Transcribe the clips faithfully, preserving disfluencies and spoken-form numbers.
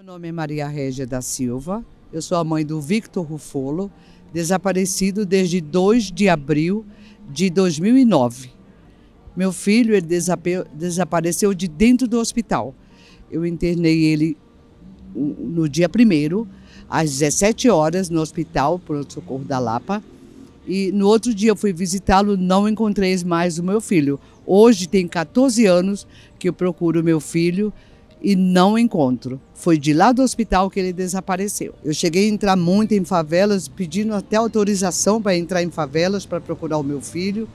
Meu nome é Maria Régia da Silva, eu sou a mãe do Victor Ruffolo, desaparecido desde dois de abril de dois mil e nove. Meu filho ele desapareceu de dentro do hospital. Eu internei ele no dia primeiro, às dezessete horas, no hospital Pronto Socorro da Lapa. E no outro dia eu fui visitá-lo, não encontrei mais o meu filho. Hoje tem quatorze anos que eu procuro meu filho e não encontro. Foi de lá do hospital que ele desapareceu. Eu cheguei a entrar muito em favelas, pedindo até autorização para entrar em favelas para procurar o meu filho,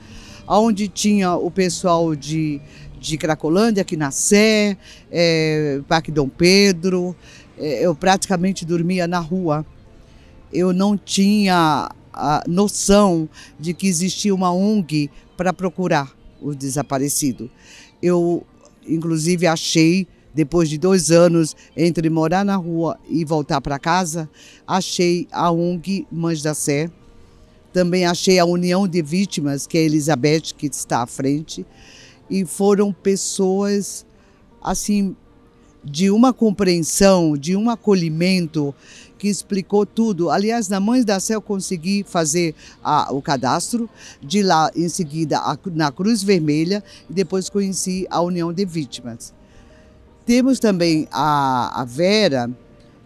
onde tinha o pessoal de, de Cracolândia, aqui na Sé, é, Parque Dom Pedro. É, eu praticamente dormia na rua. Eu não tinha a noção de que existia uma O N G para procurar o desaparecido. Eu, inclusive, achei, depois de dois anos, entre morar na rua e voltar para casa, achei a O N G Mães da Sé, também achei a União de Vítimas, que é a Elizabeth, que está à frente, e foram pessoas, assim, de uma compreensão, de um acolhimento, que explicou tudo. Aliás, na Mães da Sé eu consegui fazer a, o cadastro, de lá em seguida a, na Cruz Vermelha, e depois conheci a União de Vítimas. Temos também a, a Vera,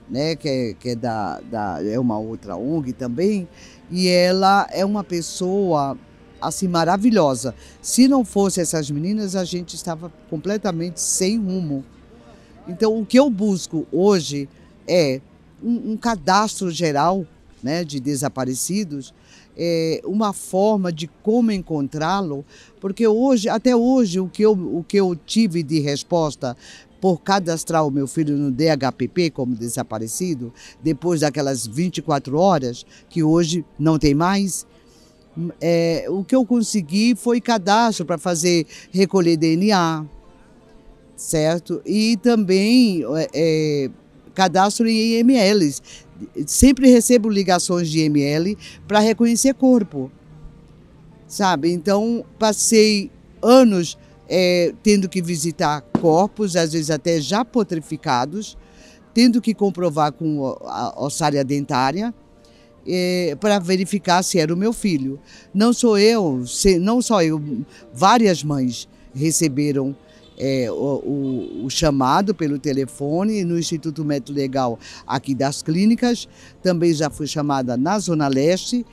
né, que, é, que é, da, da, é uma outra O N G também, e ela é uma pessoa assim maravilhosa. Se não fosse essas meninas, a gente estava completamente sem rumo. Então, o que eu busco hoje é um, um cadastro geral, né, de desaparecidos, é, uma forma de como encontrá-lo, porque hoje, até hoje o que, eu, o que eu tive de resposta por cadastrar o meu filho no D H P P como desaparecido, depois daquelas vinte e quatro horas, que hoje não tem mais, é, o que eu consegui foi cadastro para fazer recolher D N A, certo? E também é, cadastro em I M Ls. Sempre recebo ligações de I M L para reconhecer corpo, sabe? Então, passei anos é, tendo que visitar corpos, às vezes até já putrificados, tendo que comprovar com a ossária dentária, é, para verificar se era o meu filho. Não sou eu, se, não só eu, várias mães receberam É, o, o, o chamado pelo telefone no Instituto Médico Legal aqui das clínicas, também já fui chamada na Zona Leste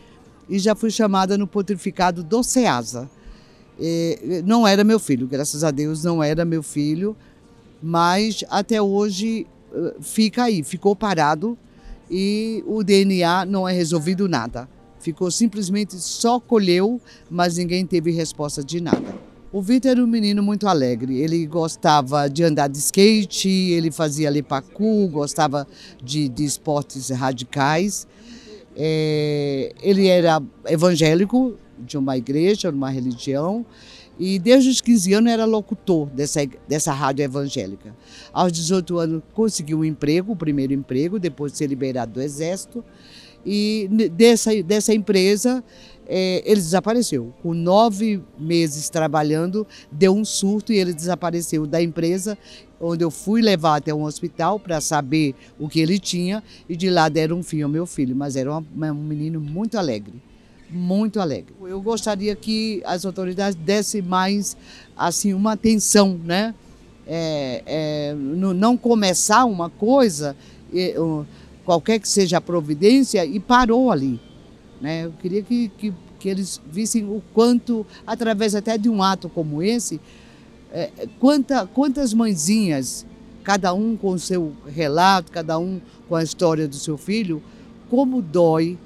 e já fui chamada no Potrificado do Ceasa. É, não era meu filho, graças a Deus não era meu filho, mas até hoje fica aí, ficou parado e o D N A não é resolvido nada. Ficou simplesmente, só colheu, mas ninguém teve resposta de nada. O Victor era um menino muito alegre, ele gostava de andar de skate, ele fazia lepacu, gostava de, de esportes radicais. É, ele era evangélico, de uma igreja, de uma religião, e desde os quinze anos era locutor dessa, dessa rádio evangélica. Aos dezoito anos conseguiu um emprego, o primeiro emprego, depois de ser liberado do exército, e dessa, dessa empresa, É, ele desapareceu. Com nove meses trabalhando, deu um surto e ele desapareceu da empresa, onde eu fui levar até um hospital para saber o que ele tinha, e de lá deram um fim ao meu filho, mas era uma, um menino muito alegre, muito alegre. Eu gostaria que as autoridades dessem mais assim, uma atenção, né? É, é, no, não começar uma coisa, é, qualquer que seja a providência, e parou ali. Eu queria que, que, que eles vissem o quanto, através até de um ato como esse, é, quanta, quantas mãezinhas, cada um com o seu relato, cada um com a história do seu filho, como dói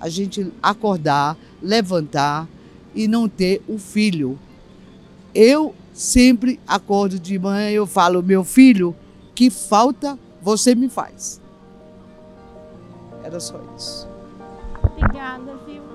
a gente acordar, levantar e não ter o filho. Eu sempre acordo de manhã e eu falo, meu filho, que falta você me faz. Era só isso. Obrigada, viu?